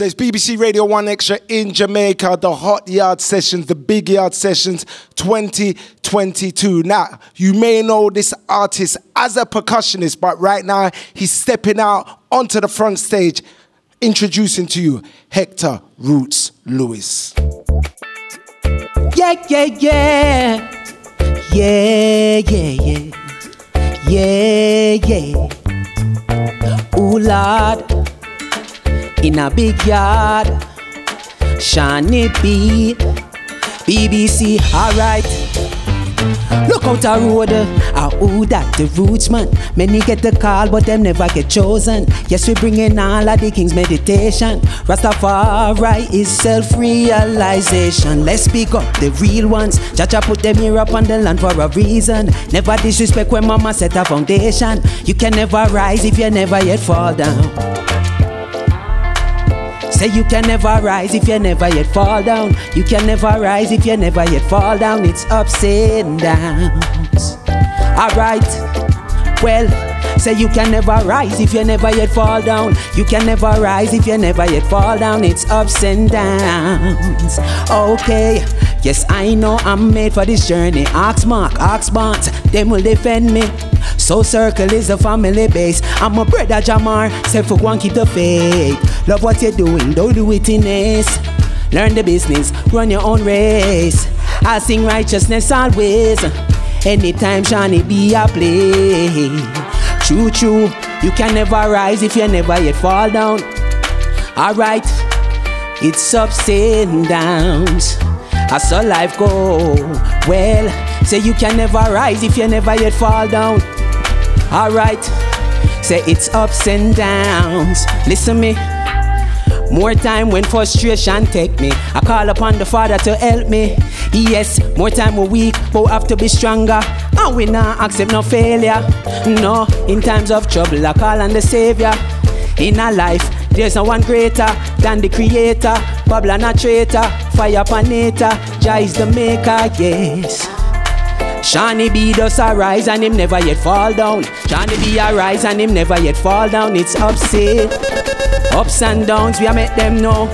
So it's BBC Radio 1 Extra in Jamaica, the Hot Yard Sessions, the Big Yard Sessions 2022. Now, you may know this artist as a percussionist, but right now he's stepping out onto the front stage, introducing to you Hector Roots Lewis. Yeah, yeah, yeah. Yeah, yeah, yeah. Yeah, yeah. Ooh, Lord. In a big yard. Seani B. BBC, alright. Look out a road. Oh, that the roots, man. Many get the call, but them never get chosen. Yes, we bring in all of the king's meditation. Rastafari is self-realization. Let's pick up the real ones. Jaja put them here up on the land for a reason. Never disrespect when mama set a foundation. You can never rise if you never yet fall down. Say you can never rise if you never yet fall down. You can never rise if you never yet fall down. It's ups and downs. Alright, well, say you can never rise if you never yet fall down. You can never rise if you never yet fall down. It's ups and downs. Okay, yes, I know I'm made for this journey. Ox mark, ox bonds, them will defend me. So circle is a family base. I'm a brother Jamar, say for one keep the faith. Love what you're doing, don't do it in ace. Learn the business, run your own race. I sing righteousness always. Anytime Seani B a play. True, true, you can never rise if you never yet fall down. Alright, it's ups and downs. I saw life go. Well, say you can never rise if you never yet fall down. Alright, say it's ups and downs. Listen me. More time when frustration take me. I call upon the Father to help me. Yes, more time we're weak, but we have to be stronger. And we not accept no failure. No, in times of trouble I call on the Savior. In our life, there's no one greater than the Creator. Babble and a traitor, fire panator. Jah is the maker, yes. Seani B does arise and him never yet fall down. Seani B arise and him never yet fall down. It's ups and downs, we a make them know.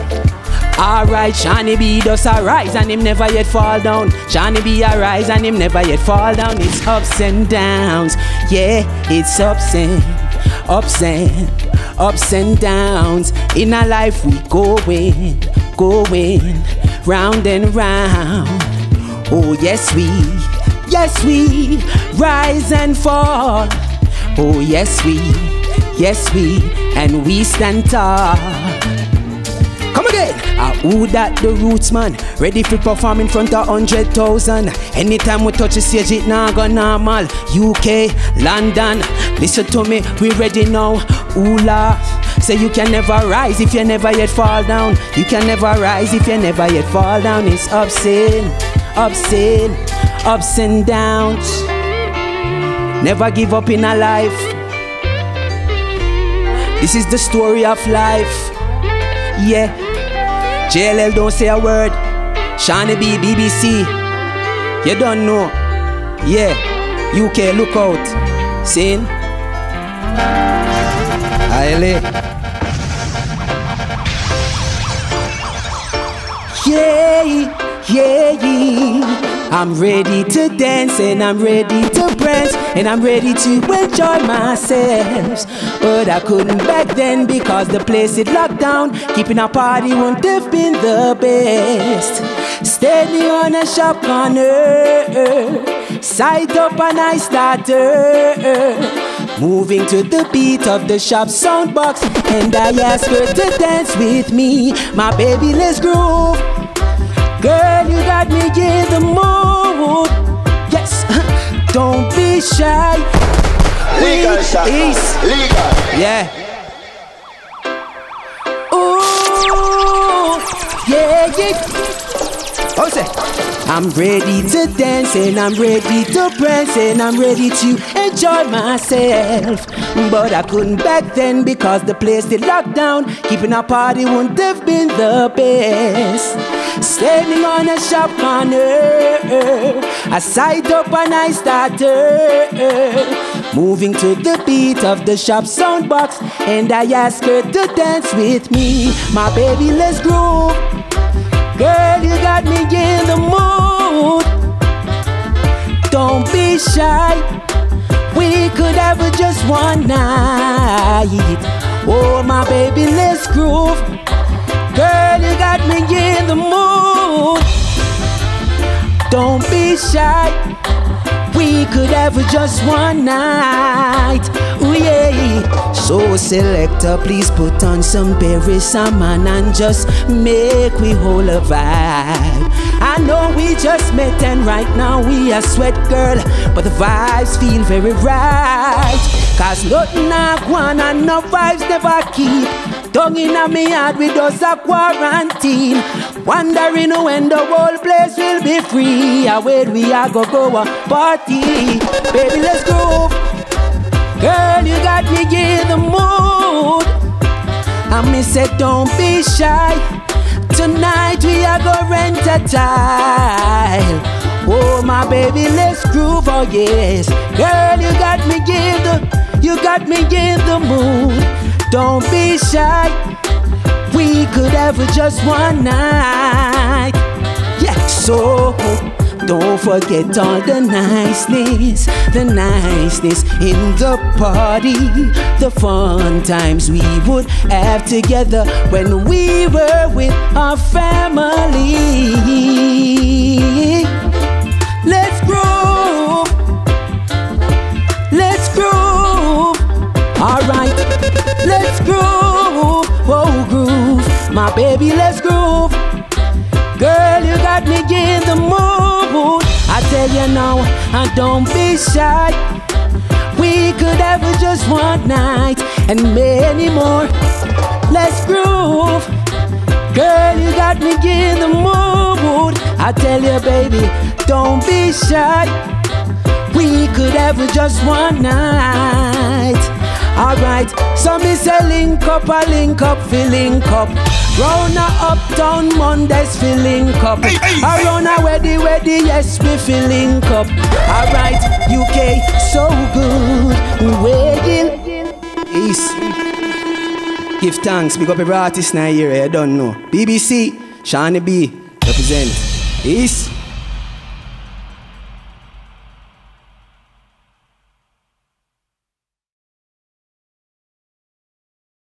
Alright, Seani B does arise and him never yet fall down. Seani B arise and him never yet fall down. It's ups and downs, yeah, it's ups and downs. In our life we going, going, round and round. Oh yes we rise and fall. Oh yes we, and we stand tall. Come again! Who that the roots man? Ready for perform in front of 100,000. Anytime we touch the stage it nah go normal. UK, London, listen to me, we ready now. Oola, say you can never rise if you never yet fall down. You can never rise if you never yet fall down. It's ups and, ups and, ups and downs. Never give up in a life. This is the story of life, yeah. JLL don't say a word. Seani B, BBC, you don't know, yeah. UK, look out, sing. Aile. Yeah, yeah, yeah. I'm ready to dance and I'm ready to prance. And I'm ready to enjoy myself. But I couldn't back then because the place it locked down. Keeping a party wouldn't have been the best. Steady on a shop corner, side up and I started moving to the beat of the shop soundbox. And I asked her to dance with me. My baby, let's groove. Girl, you got me in the mood. Yes. Don't be shy. Legal shot. Legal. Yeah. Ooh. Yeah, yeah. Oh, say. I'm ready to dance and I'm ready to prance and I'm ready to enjoy myself. But I couldn't back then because the place they locked down. Keeping a party wouldn't have been the best. Standing on a shop corner, I side up and I started moving to the beat of the shop soundbox, and I ask her to dance with me. My baby, let's groove. Girl, you got me in the mood. Don't be shy, we could have just one night. Oh, my baby, let's groove. Girl, you got me in the mood. Don't be shy, we could have just one night. Ooh, yeah. So selector, please put on some berry salmon and just make we whole a vibe. I know we just met and right now we are sweat, girl, but the vibes feel very right. Cause nothing I want and no vibes never keep. Dung in a me heart with us a quarantine, wondering when the whole place will be free. Away we are go a party. Baby, let's groove. Girl, you got me in the mood. I me say don't be shy, tonight we are go rent a tile. Oh my baby, let's groove, oh yes. Girl, you got me in the mood. Don't be shy, we could have just one night. Yeah, so don't forget all the niceness in the party, the fun times we would have together when we were with our family. Let's groove, let's groove. All right. Let's groove, oh groove, my baby, let's groove. Girl, you got me in the mood. I tell you now, and don't be shy, we could have just one night and many more. Let's groove, girl, you got me in the mood. I tell you, baby, don't be shy, we could have just one night. Alright, so me say link up, filling up. Round a uptown Mondays, filling up. Around a weddy, weddy, yes, we filling up. Alright, UK, so good. We're East. Give thanks, big up every artist now here, I don't know. BBC, Seani B, represent. East.